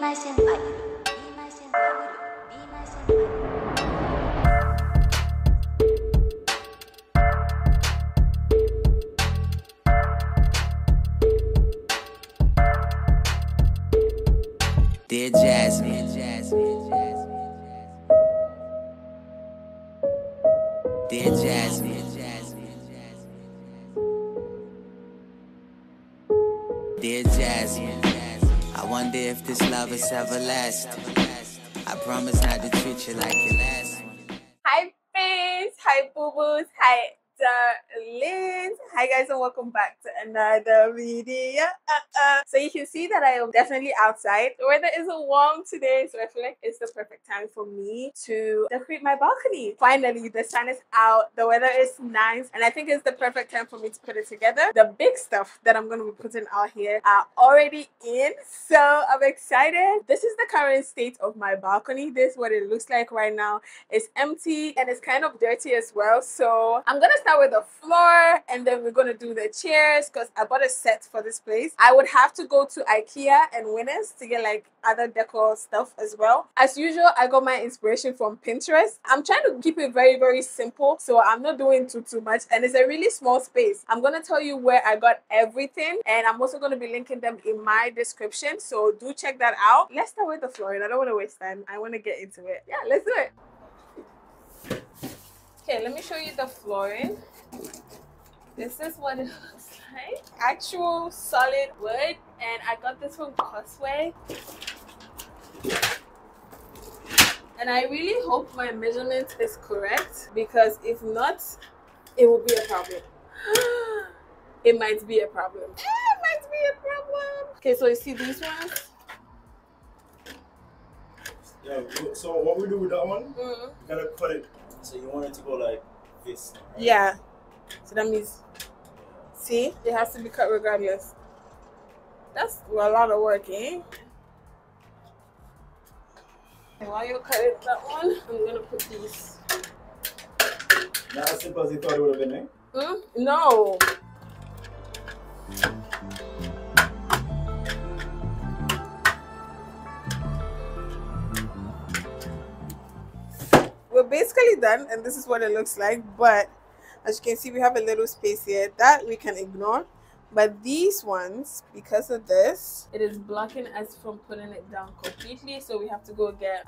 Dear Jasmine, dear Jasmine, dear Jasmine, I wonder if this love is everlasting. I promise not to treat you like your last one. Hi babes, hi boo-boos, hi darlings. Hi guys and welcome back to another video. So you can see that I am definitely outside. The weather is warm today, so I feel like it's the perfect time for me to decorate my balcony. Finally, the sun is out, the weather is nice, and I think it's the perfect time for me to put it together. The big stuff that I'm going to be putting out here are already in, so I'm excited. This is the current state of my balcony. This is what it looks like right now. It's empty and it's kind of dirty as well, so I'm going to start with the floor and then we're going to do the chairs because I bought a set for this place. I would have to go to Ikea and Winners to get like other decor stuff as well. As usual, I got my inspiration from Pinterest. I'm trying to keep it very simple, so I'm not doing too much, and it's a really small space. I'm going to tell you where I got everything, and I'm also going to be linking them in my description, so do check that out. Let's start with the floor, and I don't want to waste time. I want to get into it. Yeah, let's do it. Okay, let me show you the flooring. This is what it looks like. Actual solid wood, and I got this from Costway. And I really hope my measurement is correct, because if not, it will be a problem. It might be a problem. It might be a problem. Okay, so you see these ones? Yeah, so what we do with that one, you gotta cut it. So you want it to go like this, right? Yeah. So that means, see, it has to be cut regardless. That's a lot of work, eh? And while you're cutting that one, I'm gonna put these. Not as simple as you thought it would have been, eh? No. We're basically done, and this is what it looks like, but as you can see, we have a little space here that we can ignore, but these ones, because of this, it is blocking us from putting it down completely, so we have to go get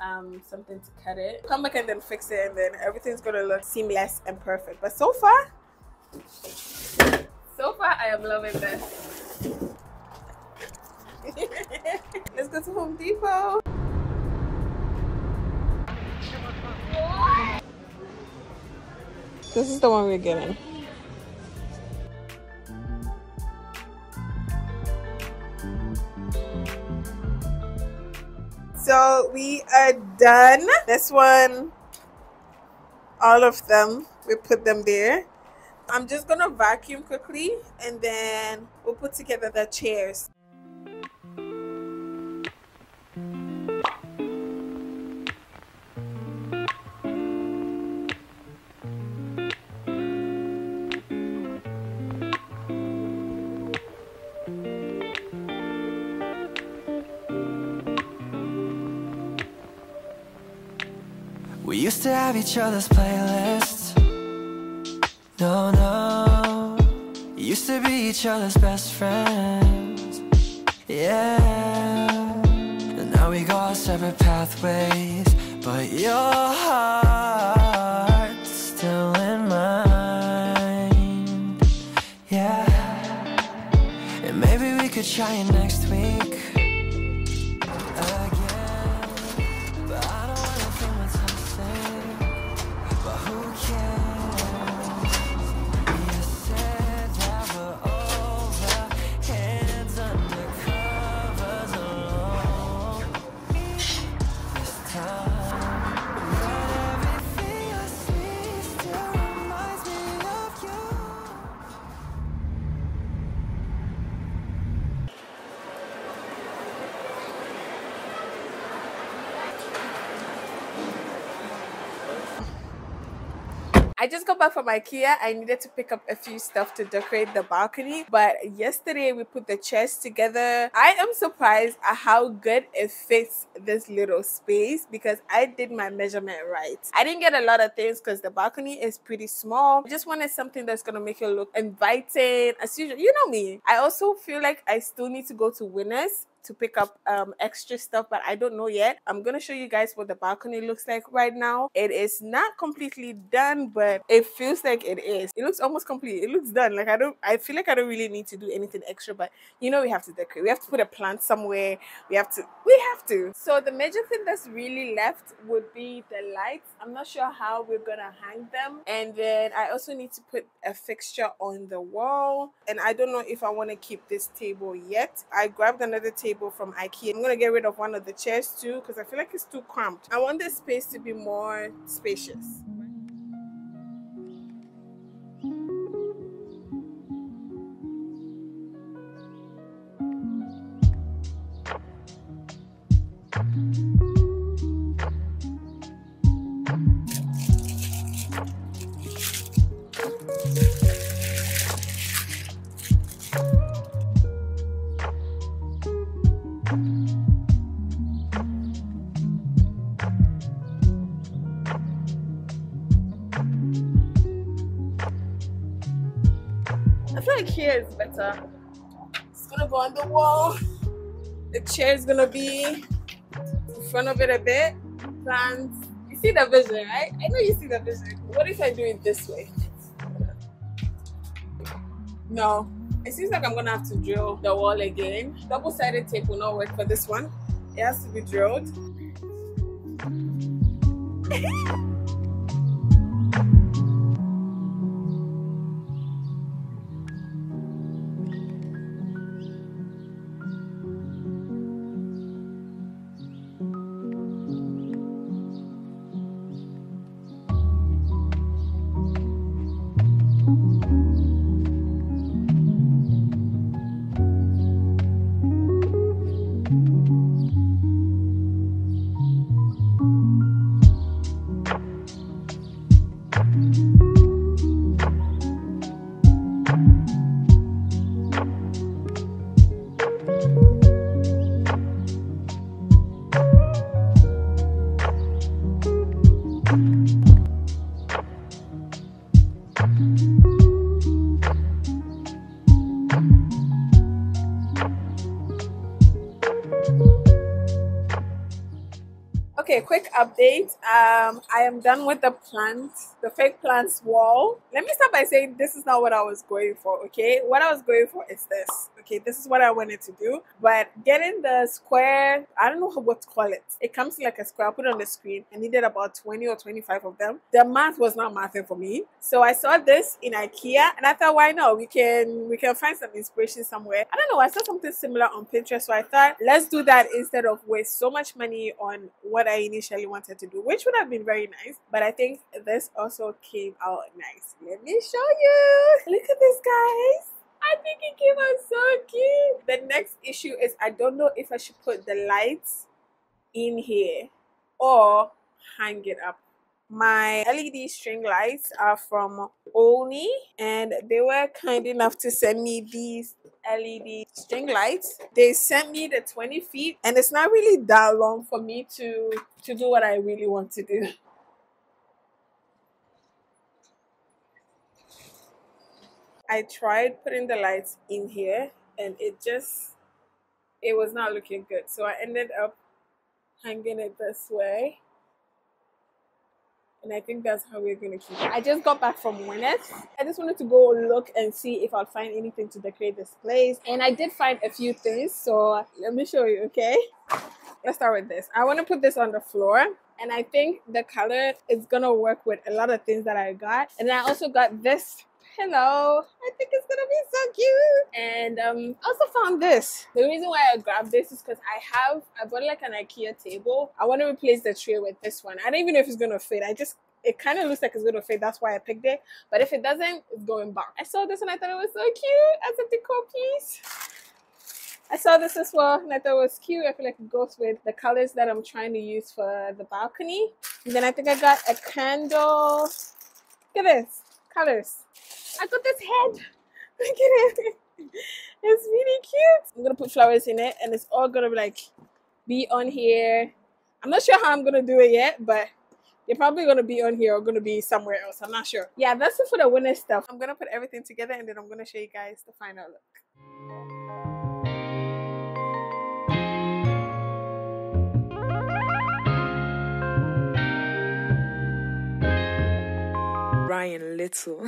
something to cut it, come back and then fix it, and then everything's gonna look seamless and perfect. But so far I am loving this. Let's go to Home Depot. This is the one we're getting. So we are done. This one, all of them, we put them there. I'm just gonna vacuum quickly and then we'll put together the chairs. We used to have each other's playlists. No, no. Used to be each other's best friends. Yeah. And now we go our separate pathways, but your heart's still in mine. Yeah. And maybe we could try it next week. I just got back from Ikea. I needed to pick up a few stuff to decorate the balcony, but yesterday we put the chairs together. I am surprised at how good it fits this little space because I did my measurement right. I didn't get a lot of things because the balcony is pretty small. I just wanted something that's gonna make it look inviting as usual. You know me. I also feel like I still need to go to Winners to pick up extra stuff, but I don't know yet. I'm gonna show you guys what the balcony looks like right now. It is not completely done, but it feels like it is. It looks almost complete. It looks done. Like I feel like I don't really need to do anything extra, but you know, we have to decorate. We have to put a plant somewhere. We have to. So the major thing that's really left would be the lights. I'm not sure how we're gonna hang them. And then I also need to put a fixture on the wall. And I don't know if I wanna keep this table yet. I grabbed another table from IKEA. I'm gonna get rid of one of the chairs too because I feel like it's too cramped. I want this space to be more spacious. I feel like here is better. It's gonna go on the wall. The chair is gonna be in front of it a bit. Plants. You see the vision, right? I know you see the vision. What if I do it this way? No. It seems like I'm gonna have to drill the wall again. Double-sided tape will not work for this one. It has to be drilled. Okay, quick update. I am done with the plant, the fake plants wall. Let me start by saying this is not what I was going for, okay? What I was going for is this, okay? This is what I wanted to do. But getting the square, I don't know what to call it. It comes like a square. I'll put it on the screen. I needed about 20 or 25 of them. The math was not mathing for me. So I saw this in IKEA and I thought, why not? We can find some inspiration somewhere. I don't know. I saw something similar on Pinterest. So I thought, let's do that instead of waste so much money on what I initially wanted to do, which would have been very nice, but I think this also came out nice. Let me show you. Look at this, guys. I think it came out so cute. The next issue is I don't know if I should put the lights in here or hang it up. My LED string lights are from Ollny and they were kind enough to send me these LED string lights. They sent me the 20 feet and it's not really that long for me to do what I really want to do. I tried putting the lights in here and it was not looking good. So I ended up hanging it this way. And I think that's how we're going to keep it. I just got back from Winners. I just wanted to go look and see if I'll find anything to decorate this place. And I did find a few things. So let me show you, okay? Let's start with this. I want to put this on the floor. And I think the color is going to work with a lot of things that I got. And I also got this pillow. I think it's going to be so cute. And I also found this. The reason why I grabbed this is because I bought like an IKEA table. I want to replace the tray with this one. I don't even know if it's going to fit. It kind of looks like it's going to fit. That's why I picked it. But if it doesn't, it's going back. I saw this and I thought it was so cute as a decor piece. I saw this as well and I thought it was cute. I feel like it goes with the colors that I'm trying to use for the balcony. And then I think I got a candle. Look at this, colors. I got this head. Look at it. It's really cute. I'm gonna put flowers in it, and it's all gonna be on here. I'm not sure how I'm gonna do it yet, but they're probably gonna be on here or gonna be somewhere else. I'm not sure. Yeah, that's it for the winner stuff. I'm gonna put everything together, and then I'm gonna show you guys the final look. Ryan Little.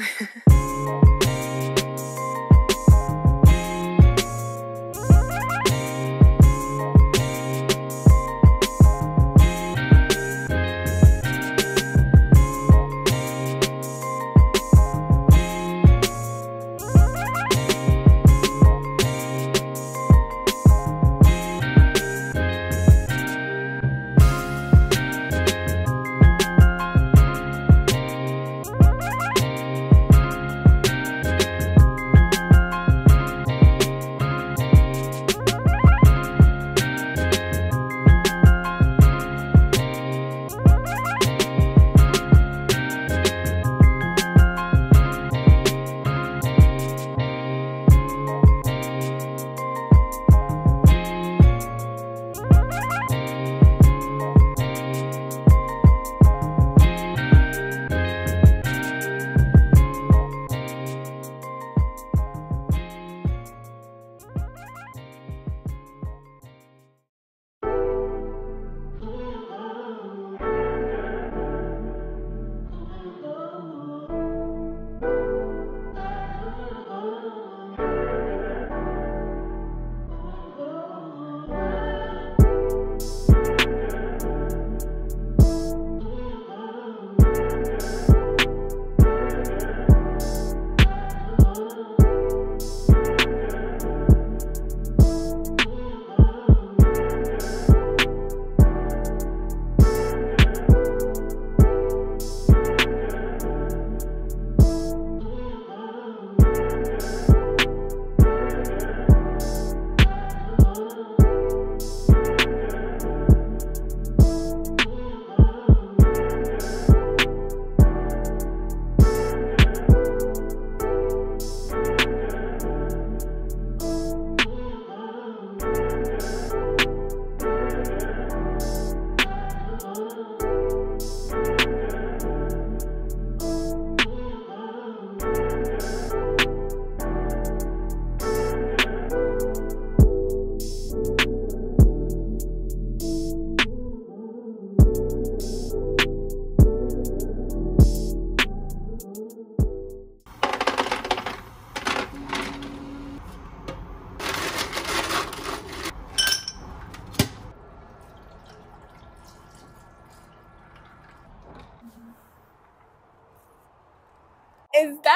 It's done.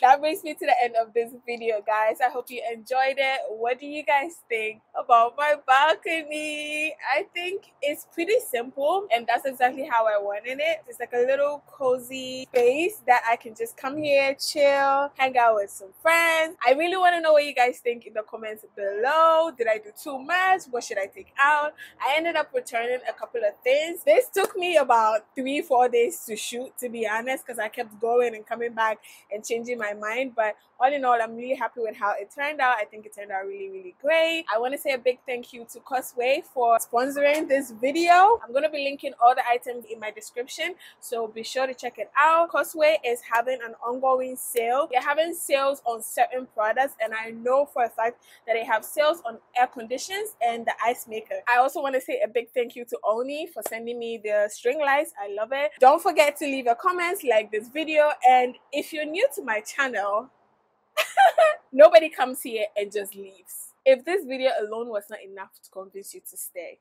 That brings me to the end of this video, guys. I hope you enjoyed it. What do you guys think about my balcony? I think it's pretty simple, and that's exactly how I wanted it. It's like a little cozy space that I can just come here, chill, hang out with some friends. I really want to know what you guys think in the comments below. Did I do too much? What should I take out? I ended up returning a couple of things. This took me about 3-4 days to shoot, to be honest, because I kept going and coming back and changing my mind. But all in all, I'm really happy with how it turned out. I think it turned out really, really great. I want to say a big thank you to Costway for sponsoring this video. I'm going to be linking all the items in my description, so be sure to check it out. Costway is having an ongoing sale. They're having sales on certain products, and I know for a fact that they have sales on air conditioners and the ice maker. I also want to say a big thank you to Ollny for sending me the string lights. I love it. Don't forget to leave your comments, like this video, and if you're new to my channel, nobody comes here and just leaves. If this video alone was not enough to convince you to stay,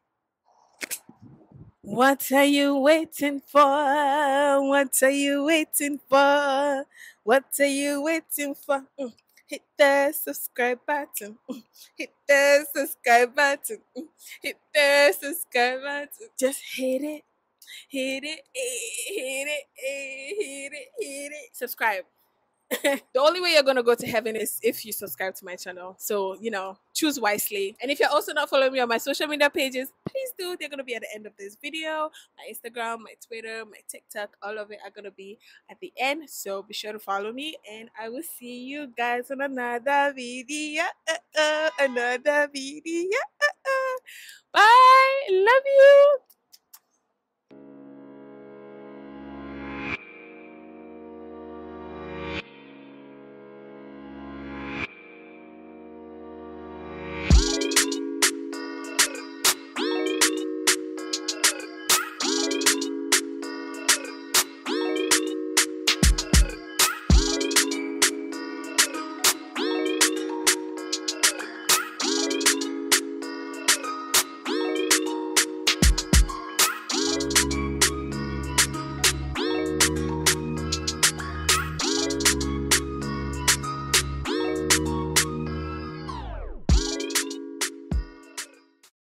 what are you waiting for? What are you waiting for? What are you waiting for? Hit the subscribe button. Hit the subscribe button. Hit the subscribe button. Just hit it. Hit it. Hit it. Hit it. Hit it. Subscribe. The only way you're going to go to heaven is if you subscribe to my channel. So, you know, choose wisely. And if you're also not following me on my social media pages, please do. They're going to be at the end of this video. My Instagram, my Twitter, my TikTok, all of it are going to be at the end. So be sure to follow me, and I will see you guys on another video. Bye. Love you.